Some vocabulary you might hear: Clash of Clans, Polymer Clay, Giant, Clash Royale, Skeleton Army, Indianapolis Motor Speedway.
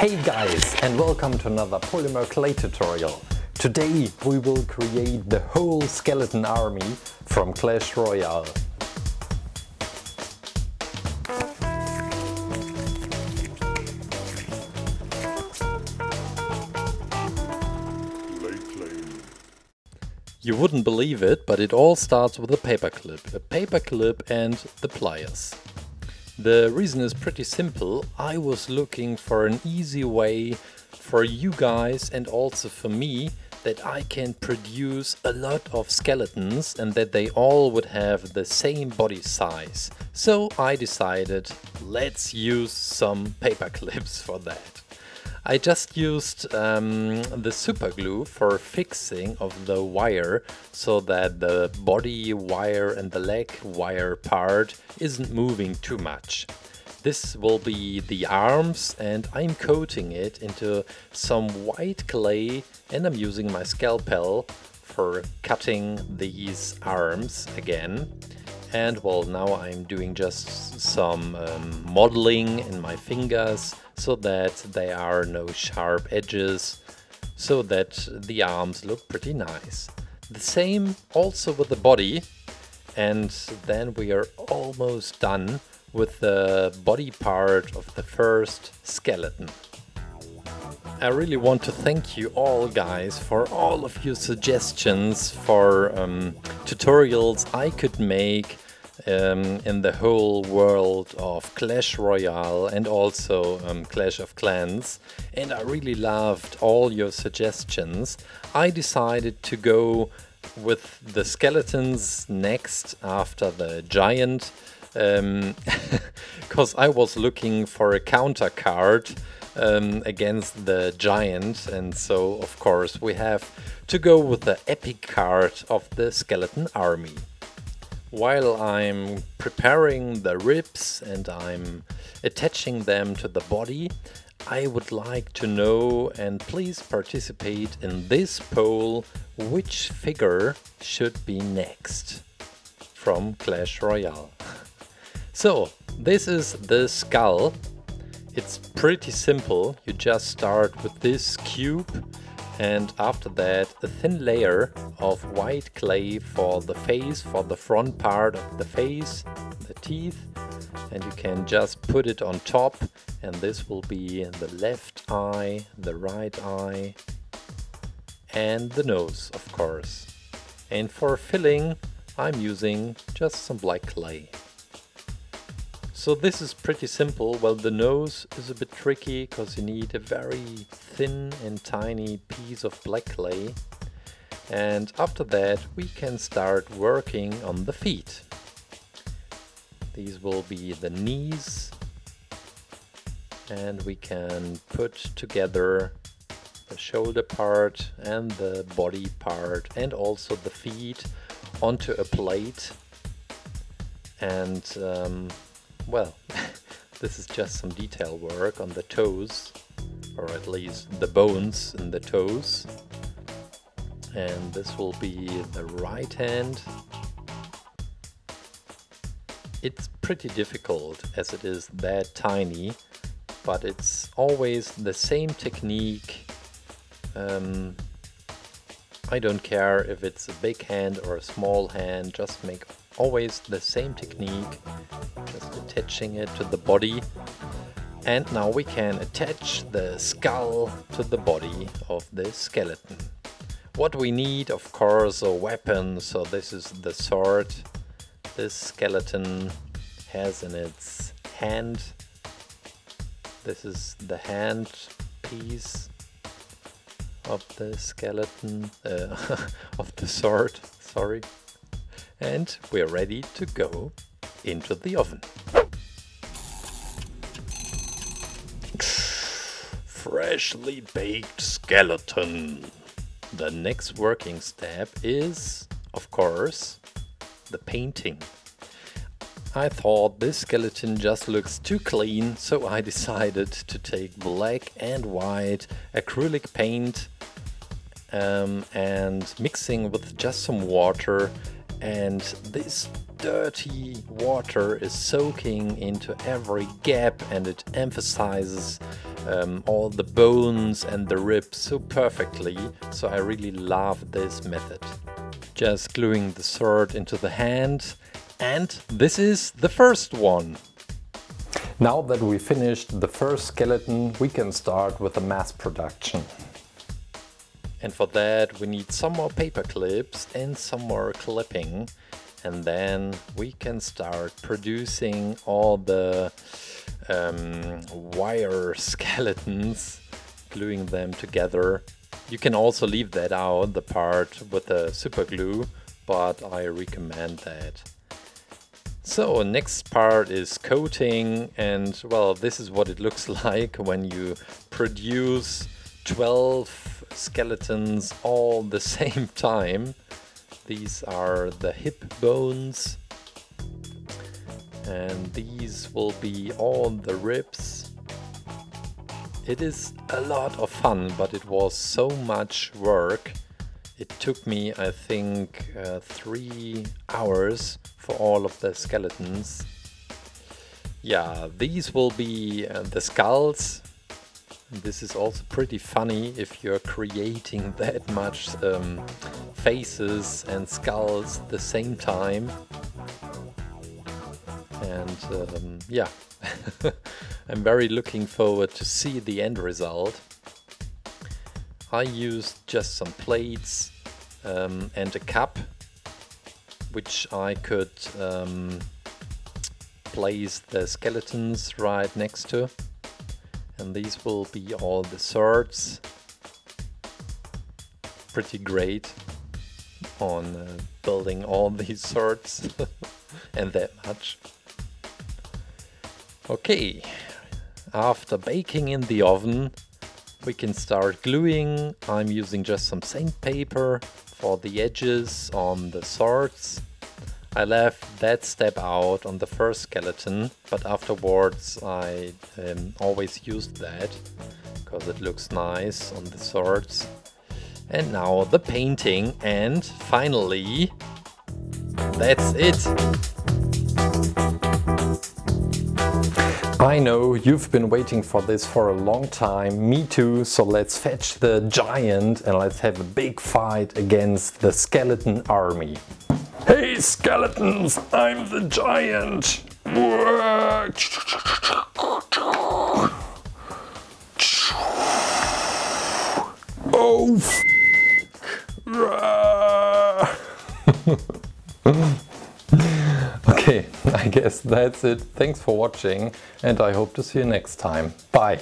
Hey guys, and welcome to another Polymer Clay tutorial. Today we will create the whole Skeleton Army from Clash Royale. You wouldn't believe it, but it all starts with a paperclip and the pliers. The reason is pretty simple. I was looking for an easy way for you guys and also for me that I can produce a lot of skeletons and that they all would have the same body size. So I decided, let's use some paper clips for that. I just used the super glue for fixing of the wire so that the body wire and the leg wire part isn't moving too much. This will be the arms, and I'm coating it into some white clay, and I'm using my scalpel for cutting these arms again. And well, now I'm doing just some modeling in my fingers so that there are no sharp edges, so that the arms look pretty nice. The same also with the body, and then we are almost done with the body part of the first skeleton. I really want to thank you all guys for all of your suggestions for tutorials I could make in the whole world of Clash Royale and also Clash of Clans, and I really loved all your suggestions. I decided to go with the skeletons next after the giant because I was looking for a counter card against the giant, and so of course we have to go with the epic card of the Skeleton Army. While I'm preparing the ribs and I'm attaching them to the body, I would like to know, and please participate in this poll, which figure should be next from Clash Royale. So this is the skull. It's pretty simple. You just start with this cube, and after that a thin layer of white clay for the face, for the front part of the face, the teeth, and you can just put it on top, and this will be the left eye, the right eye, and the nose, of course. And for filling, I'm using just some black clay. So this is pretty simple. Well, the nose is a bit tricky because you need a very thin and tiny piece of black clay. And after that we can start working on the feet. These will be the knees, and we can put together the shoulder part and the body part and also the feet onto a plate. And well, this is just some detail work on the toes, or at least the bones in the toes. And this will be the right hand. It's pretty difficult as it is that tiny, but it's always the same technique. I don't care if it's a big hand or a small hand, just make always the same technique, just attaching it to the body. And now we can attach the skull to the body of the skeleton. What we need, of course, a weapon. So this is the sword this skeleton has in its hand. This is the hand piece of the skeleton, of the sword, sorry. And we're ready to go into the oven. Freshly baked skeleton. The next working step is, of course, the painting. I thought this skeleton just looks too clean, so I decided to take black and white acrylic paint and mixing with just some water. And this dirty water is soaking into every gap, and it emphasizes all the bones and the ribs so perfectly, so I really love this method. Just gluing the sword into the hand, and this is the first one! Now that we finished the first skeleton, we can start with the mass production. And for that we need some more paper clips and some more clipping, and then we can start producing all the wire skeletons, gluing them together. You can also leave that out, the part with the super glue, but I recommend that. So next part is coating, and well, this is what it looks like when you produce 12 skeletons all the same time. These are the hip bones, and these will be all the ribs. It is a lot of fun, but it was so much work. It took me, I think, 3 hours for all of the skeletons. Yeah, these will be the skulls. This is also pretty funny if you're creating that much faces and skulls at the same time. And yeah, I'm very looking forward to see the end result. I used just some plates and a cup, which I could place the skeletons right next to. And these will be all the swords. Pretty great on building all these swords and that much. Okay, after baking in the oven, we can start gluing. I'm using just some sandpaper for the edges on the swords. I left that step out on the first skeleton, but afterwards I always used that, because it looks nice on the swords. And now the painting, and finally, that's it! I know you've been waiting for this for a long time, me too, so let's fetch the giant and let's have a big fight against the skeleton army. Hey skeletons, I'm the giant! Oh f***! Okay, I guess that's it. Thanks for watching, and I hope to see you next time. Bye!